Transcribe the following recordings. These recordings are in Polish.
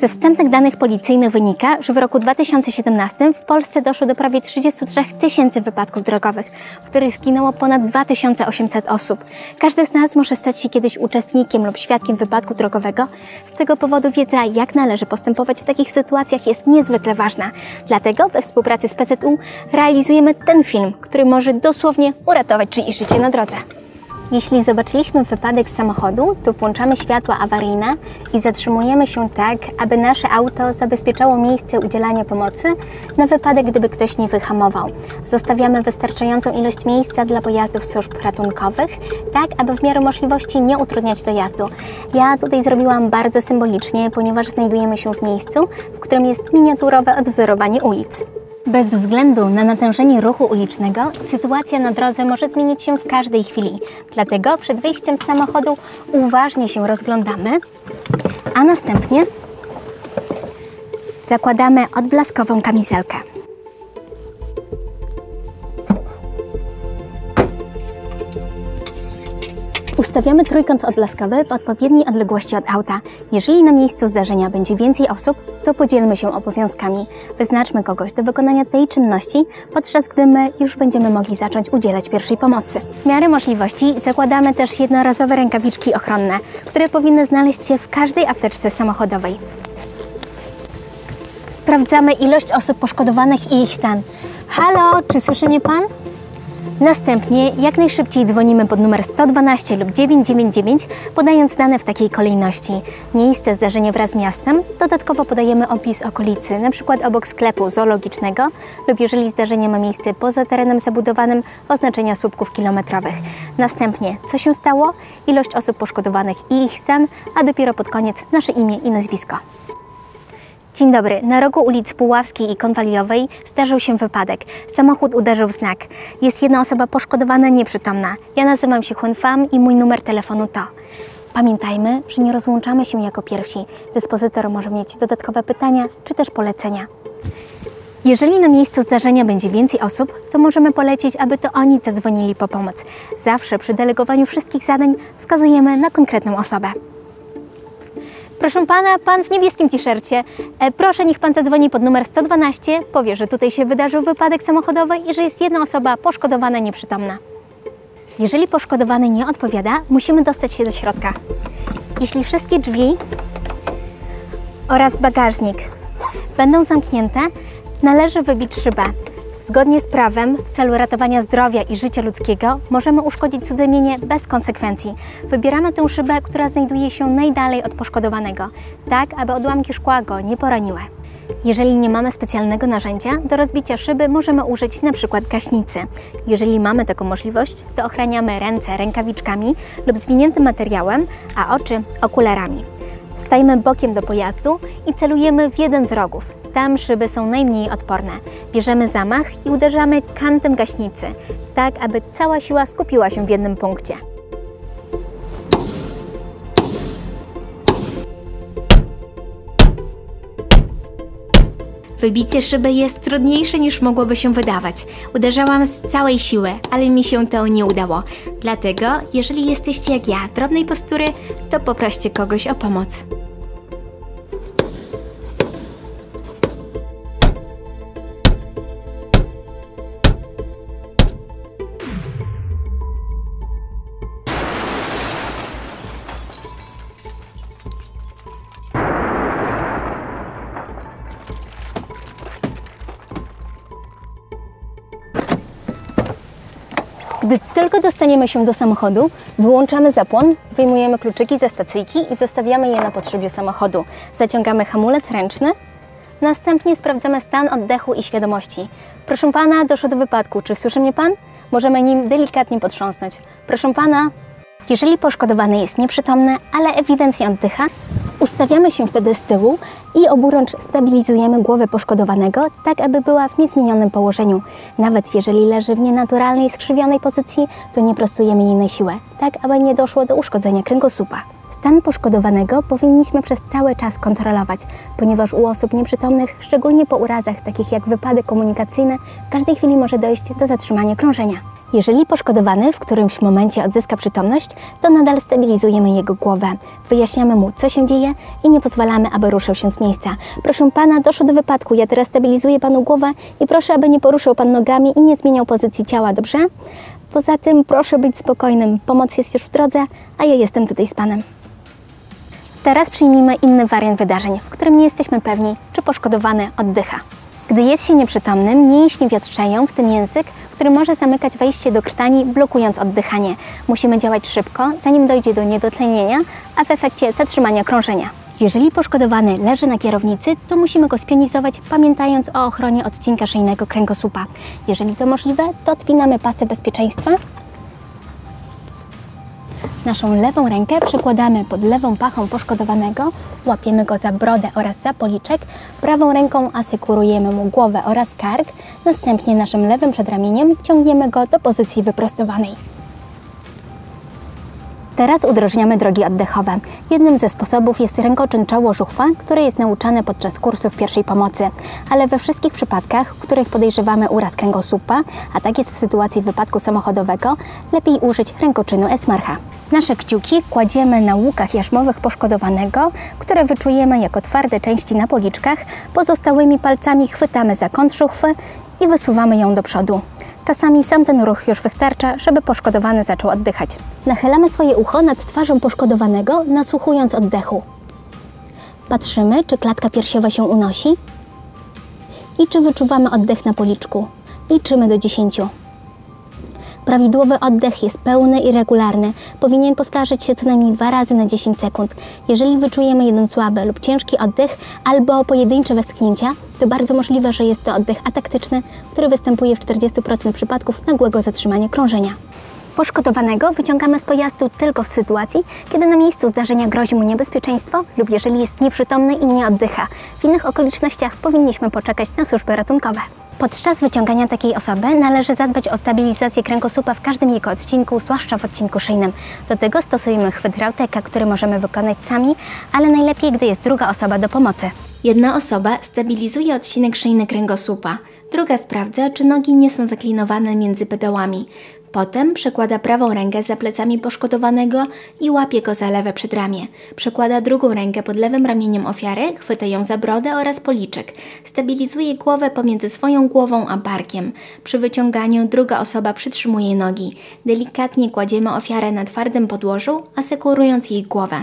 Ze wstępnych danych policyjnych wynika, że w roku 2017 w Polsce doszło do prawie 33 000 wypadków drogowych, w których zginęło ponad 2800 osób. Każdy z nas może stać się kiedyś uczestnikiem lub świadkiem wypadku drogowego. Z tego powodu wiedza, jak należy postępować w takich sytuacjach, jest niezwykle ważna. Dlatego we współpracy z PZU realizujemy ten film, który może dosłownie uratować czyjeś życie na drodze. Jeśli zobaczyliśmy wypadek z samochodu, to włączamy światła awaryjne i zatrzymujemy się tak, aby nasze auto zabezpieczało miejsce udzielania pomocy na wypadek, gdyby ktoś nie wyhamował. Zostawiamy wystarczającą ilość miejsca dla pojazdów służb ratunkowych, tak aby w miarę możliwości nie utrudniać dojazdu. Ja tutaj zrobiłam bardzo symbolicznie, ponieważ znajdujemy się w miejscu, w którym jest miniaturowe odwzorowanie ulic. Bez względu na natężenie ruchu ulicznego, sytuacja na drodze może zmienić się w każdej chwili. Dlatego przed wyjściem z samochodu uważnie się rozglądamy, a następnie zakładamy odblaskową kamizelkę. Ustawiamy trójkąt odblaskowy w odpowiedniej odległości od auta. Jeżeli na miejscu zdarzenia będzie więcej osób, to podzielmy się obowiązkami. Wyznaczmy kogoś do wykonania tej czynności, podczas gdy my już będziemy mogli zacząć udzielać pierwszej pomocy. W miarę możliwości zakładamy też jednorazowe rękawiczki ochronne, które powinny znaleźć się w każdej apteczce samochodowej. Sprawdzamy ilość osób poszkodowanych i ich stan. Halo, czy słyszy mnie pan? Następnie jak najszybciej dzwonimy pod numer 112 lub 999, podając dane w takiej kolejności. Miejsce zdarzenia wraz z miastem, dodatkowo podajemy opis okolicy, np. obok sklepu zoologicznego lub jeżeli zdarzenie ma miejsce poza terenem zabudowanym, oznaczenia słupków kilometrowych. Następnie co się stało, ilość osób poszkodowanych i ich stan, a dopiero pod koniec nasze imię i nazwisko. Dzień dobry. Na rogu ulic Puławskiej i Konwaliowej zdarzył się wypadek. Samochód uderzył w znak. Jest jedna osoba poszkodowana, nieprzytomna. Ja nazywam się Huan Pham i mój numer telefonu to. Pamiętajmy, że nie rozłączamy się jako pierwsi. Dyspozytor może mieć dodatkowe pytania czy też polecenia. Jeżeli na miejscu zdarzenia będzie więcej osób, to możemy polecić, aby to oni zadzwonili po pomoc. Zawsze przy delegowaniu wszystkich zadań wskazujemy na konkretną osobę. Proszę pana, pan w niebieskim t-shircie. Proszę, niech pan zadzwoni pod numer 112, powie, że tutaj się wydarzył wypadek samochodowy i że jest jedna osoba poszkodowana, nieprzytomna. Jeżeli poszkodowany nie odpowiada, musimy dostać się do środka. Jeśli wszystkie drzwi oraz bagażnik będą zamknięte, należy wybić szybę. Zgodnie z prawem, w celu ratowania zdrowia i życia ludzkiego, możemy uszkodzić cudze mienie bez konsekwencji. Wybieramy tę szybę, która znajduje się najdalej od poszkodowanego, tak aby odłamki szkła go nie poroniły. Jeżeli nie mamy specjalnego narzędzia, do rozbicia szyby możemy użyć np. gaśnicy. Jeżeli mamy taką możliwość, to ochraniamy ręce rękawiczkami lub zwiniętym materiałem, a oczy okularami. Stajemy bokiem do pojazdu i celujemy w jeden z rogów. Tam szyby są najmniej odporne. Bierzemy zamach i uderzamy kantem gaśnicy, tak aby cała siła skupiła się w jednym punkcie. Wybicie szyby jest trudniejsze niż mogłoby się wydawać. Uderzałam z całej siły, ale mi się to nie udało. Dlatego, jeżeli jesteście jak ja, drobnej postury, to poproście kogoś o pomoc. Gdy tylko dostaniemy się do samochodu, wyłączamy zapłon, wyjmujemy kluczyki ze stacyjki i zostawiamy je na podszybiu samochodu. Zaciągamy hamulec ręczny, następnie sprawdzamy stan oddechu i świadomości. Proszę pana, doszło do wypadku. Czy słyszy mnie pan? Możemy nim delikatnie potrząsnąć. Proszę pana. Jeżeli poszkodowany jest nieprzytomny, ale ewidentnie oddycha, ustawiamy się wtedy z tyłu i oburącz stabilizujemy głowę poszkodowanego, tak aby była w niezmienionym położeniu. Nawet jeżeli leży w nienaturalnej, skrzywionej pozycji, to nie prostujemy jej na siłę, tak aby nie doszło do uszkodzenia kręgosłupa. Stan poszkodowanego powinniśmy przez cały czas kontrolować, ponieważ u osób nieprzytomnych, szczególnie po urazach takich jak wypadek komunikacyjny, w każdej chwili może dojść do zatrzymania krążenia. Jeżeli poszkodowany w którymś momencie odzyska przytomność, to nadal stabilizujemy jego głowę. Wyjaśniamy mu, co się dzieje i nie pozwalamy, aby ruszył się z miejsca. Proszę pana, doszło do wypadku, ja teraz stabilizuję panu głowę i proszę, aby nie poruszył pan nogami i nie zmieniał pozycji ciała, dobrze? Poza tym proszę być spokojnym, pomoc jest już w drodze, a ja jestem tutaj z panem. Teraz przyjmijmy inny wariant wydarzeń, w którym nie jesteśmy pewni, czy poszkodowany oddycha. Gdy jest się nieprzytomnym, mięśnie wiotczeją, w tym język, który może zamykać wejście do krtani, blokując oddychanie. Musimy działać szybko, zanim dojdzie do niedotlenienia, a w efekcie zatrzymania krążenia. Jeżeli poszkodowany leży na kierownicy, to musimy go spionizować, pamiętając o ochronie odcinka szyjnego kręgosłupa. Jeżeli to możliwe, to odpinamy pasy bezpieczeństwa. Naszą lewą rękę przykładamy pod lewą pachą poszkodowanego, łapiemy go za brodę oraz za policzek, prawą ręką asekurujemy mu głowę oraz kark, następnie naszym lewym przedramieniem ciągniemy go do pozycji wyprostowanej. Teraz udrożniamy drogi oddechowe. Jednym ze sposobów jest rękoczyn czoło-żuchwa, który jest nauczany podczas kursów pierwszej pomocy, ale we wszystkich przypadkach, w których podejrzewamy uraz kręgosłupa, a tak jest w sytuacji wypadku samochodowego, lepiej użyć rękoczynu esmarcha. Nasze kciuki kładziemy na łukach jarzmowych poszkodowanego, które wyczujemy jako twarde części na policzkach, pozostałymi palcami chwytamy za kąt żuchwy i wysuwamy ją do przodu. Czasami sam ten ruch już wystarcza, żeby poszkodowany zaczął oddychać. Nachylamy swoje ucho nad twarzą poszkodowanego, nasłuchując oddechu. Patrzymy, czy klatka piersiowa się unosi i czy wyczuwamy oddech na policzku. Liczymy do 10. Prawidłowy oddech jest pełny i regularny. Powinien powtarzać się co najmniej 2 razy na 10 sekund. Jeżeli wyczujemy jeden słaby lub ciężki oddech albo pojedyncze westchnięcia, to bardzo możliwe, że jest to oddech ataktyczny, który występuje w 40% przypadków nagłego zatrzymania krążenia. Poszkodowanego wyciągamy z pojazdu tylko w sytuacji, kiedy na miejscu zdarzenia grozi mu niebezpieczeństwo lub jeżeli jest nieprzytomny i nie oddycha. W innych okolicznościach powinniśmy poczekać na służby ratunkowe. Podczas wyciągania takiej osoby należy zadbać o stabilizację kręgosłupa w każdym jego odcinku, zwłaszcza w odcinku szyjnym. Do tego stosujemy chwyt rauteka, który możemy wykonać sami, ale najlepiej, gdy jest druga osoba do pomocy. Jedna osoba stabilizuje odcinek szyjny kręgosłupa, druga sprawdza, czy nogi nie są zaklinowane między pedałami. Potem przekłada prawą rękę za plecami poszkodowanego i łapie go za lewe przedramię. Przekłada drugą rękę pod lewym ramieniem ofiary, chwyta ją za brodę oraz policzek. Stabilizuje głowę pomiędzy swoją głową a barkiem. Przy wyciąganiu druga osoba przytrzymuje nogi. Delikatnie kładziemy ofiarę na twardym podłożu, asekurując jej głowę.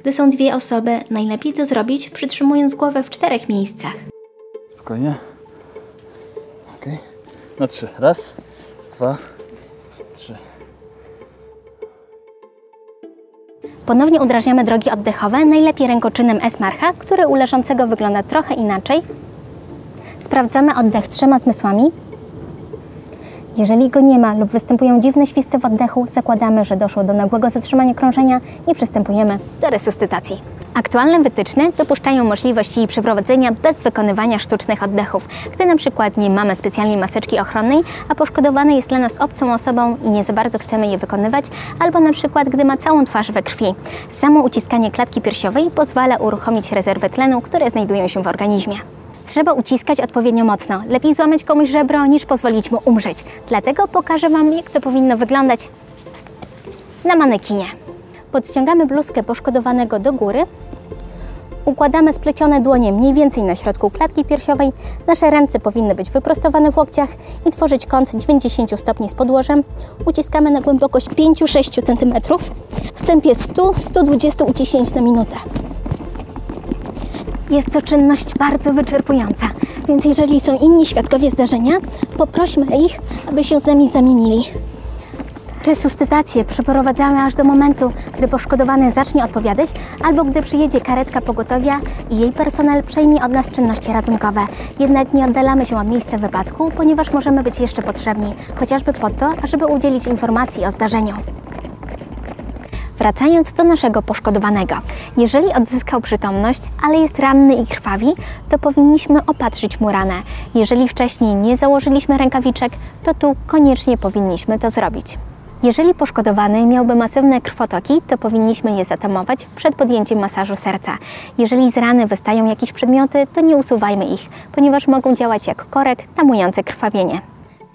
Gdy są dwie osoby, najlepiej to zrobić, przytrzymując głowę w 4 miejscach. Spokojnie. Okej. Na 3. 1, 2... Ponownie udrażniamy drogi oddechowe, najlepiej rękoczynem esmarcha, który u leżącego wygląda trochę inaczej. Sprawdzamy oddech 3 zmysłami. Jeżeli go nie ma lub występują dziwne świsty w oddechu, zakładamy, że doszło do nagłego zatrzymania krążenia i przystępujemy do resuscytacji. Aktualne wytyczne dopuszczają możliwość jej przeprowadzenia bez wykonywania sztucznych oddechów, gdy na przykład nie mamy specjalnej maseczki ochronnej, a poszkodowany jest dla nas obcą osobą i nie za bardzo chcemy je wykonywać, albo na przykład gdy ma całą twarz we krwi. Samo uciskanie klatki piersiowej pozwala uruchomić rezerwy tlenu, które znajdują się w organizmie. Trzeba uciskać odpowiednio mocno. Lepiej złamać komuś żebro, niż pozwolić mu umrzeć. Dlatego pokażę wam, jak to powinno wyglądać na manekinie. Podciągamy bluzkę poszkodowanego do góry. Układamy splecione dłonie mniej więcej na środku klatki piersiowej. Nasze ręce powinny być wyprostowane w łokciach i tworzyć kąt 90 stopni z podłożem. Uciskamy na głębokość 5-6 cm w tempie 100-120 uciśnięć na minutę. Jest to czynność bardzo wyczerpująca, więc jeżeli są inni świadkowie zdarzenia, poprośmy ich, aby się z nami zamienili. Resuscytację przeprowadzamy aż do momentu, gdy poszkodowany zacznie odpowiadać albo gdy przyjedzie karetka pogotowia i jej personel przejmie od nas czynności ratunkowe. Jednak nie oddalamy się od miejsca wypadku, ponieważ możemy być jeszcze potrzebni, chociażby po to, żeby udzielić informacji o zdarzeniu. Wracając do naszego poszkodowanego. Jeżeli odzyskał przytomność, ale jest ranny i krwawi, to powinniśmy opatrzyć mu ranę. Jeżeli wcześniej nie założyliśmy rękawiczek, to tu koniecznie powinniśmy to zrobić. Jeżeli poszkodowany miałby masywne krwotoki, to powinniśmy je zatamować przed podjęciem masażu serca. Jeżeli z rany wystają jakieś przedmioty, to nie usuwajmy ich, ponieważ mogą działać jak korek tamujący krwawienie.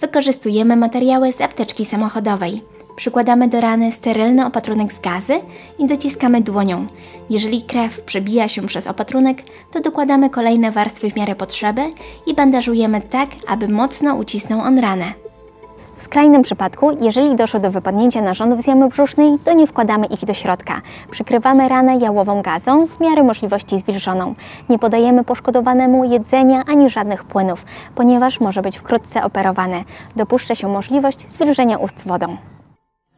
wykorzystujemy materiały z apteczki samochodowej. Przykładamy do rany sterylny opatrunek z gazy i dociskamy dłonią. Jeżeli krew przebija się przez opatrunek, to dokładamy kolejne warstwy w miarę potrzeby i bandażujemy tak, aby mocno ucisnął on ranę. W skrajnym przypadku, jeżeli doszło do wypadnięcia narządów z jamy brzusznej, to nie wkładamy ich do środka. Przykrywamy ranę jałową gazą, w miarę możliwości zwilżoną. Nie podajemy poszkodowanemu jedzenia ani żadnych płynów, ponieważ może być wkrótce operowany. Dopuszcza się możliwość zwilżenia ust wodą.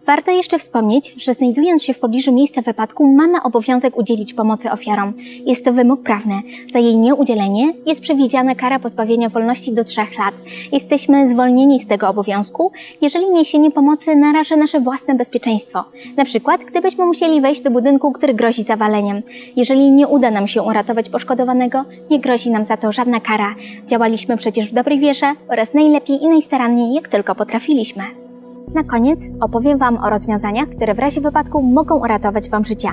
Warto jeszcze wspomnieć, że znajdując się w pobliżu miejsca wypadku, mamy obowiązek udzielić pomocy ofiarom. Jest to wymóg prawny. Za jej nieudzielenie jest przewidziana kara pozbawienia wolności do 3 lat. Jesteśmy zwolnieni z tego obowiązku, jeżeli niesienie pomocy naraża nasze własne bezpieczeństwo. Na przykład, gdybyśmy musieli wejść do budynku, który grozi zawaleniem. Jeżeli nie uda nam się uratować poszkodowanego, nie grozi nam za to żadna kara. Działaliśmy przecież w dobrej wierze oraz najlepiej i najstaranniej, jak tylko potrafiliśmy. Na koniec opowiem Wam o rozwiązaniach, które w razie wypadku mogą uratować Wam życie.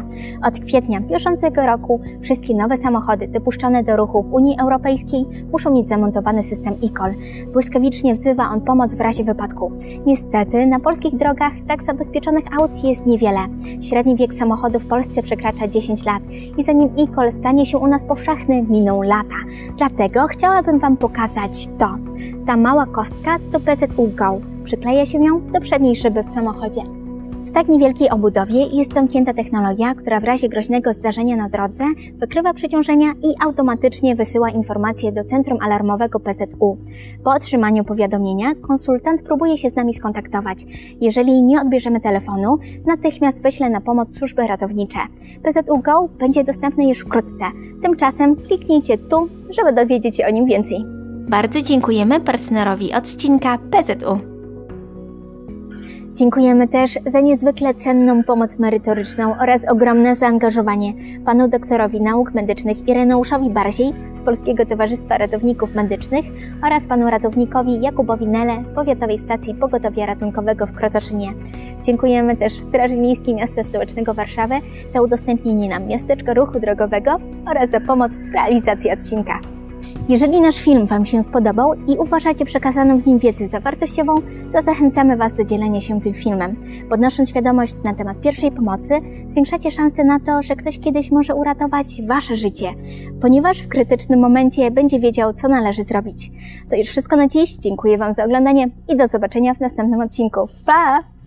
Od kwietnia bieżącego roku wszystkie nowe samochody dopuszczone do ruchu w Unii Europejskiej muszą mieć zamontowany system e-call. Błyskawicznie wzywa on pomoc w razie wypadku. Niestety na polskich drogach tak zabezpieczonych aut jest niewiele. Średni wiek samochodu w Polsce przekracza 10 lat i zanim e-call stanie się u nas powszechny, miną lata. Dlatego chciałabym Wam pokazać to. Ta mała kostka to PZU GO. Przykleja się ją do przedniej szyby w samochodzie. W tak niewielkiej obudowie jest zamknięta technologia, która w razie groźnego zdarzenia na drodze wykrywa przeciążenia i automatycznie wysyła informacje do centrum alarmowego PZU. Po otrzymaniu powiadomienia konsultant próbuje się z nami skontaktować. Jeżeli nie odbierzemy telefonu, natychmiast wyśle na pomoc służby ratownicze. PZU GO będzie dostępne już wkrótce. Tymczasem kliknijcie tu, żeby dowiedzieć się o nim więcej. Bardzo dziękujemy partnerowi odcinka PZU. Dziękujemy też za niezwykle cenną pomoc merytoryczną oraz ogromne zaangażowanie panu doktorowi nauk medycznych Ireneuszowi Barzej z Polskiego Towarzystwa Ratowników Medycznych oraz panu ratownikowi Jakubowi Nelle z Powiatowej Stacji Pogotowia Ratunkowego w Krotoszynie. Dziękujemy też Straży Miejskiej Miasta Stołecznego Warszawy za udostępnienie nam Miasteczka Ruchu Drogowego oraz za pomoc w realizacji odcinka. Jeżeli nasz film Wam się spodobał i uważacie przekazaną w nim wiedzę za wartościową, to zachęcamy Was do dzielenia się tym filmem. Podnosząc świadomość na temat pierwszej pomocy, zwiększacie szanse na to, że ktoś kiedyś może uratować Wasze życie, ponieważ w krytycznym momencie będzie wiedział, co należy zrobić. To już wszystko na dziś, dziękuję Wam za oglądanie i do zobaczenia w następnym odcinku. Pa!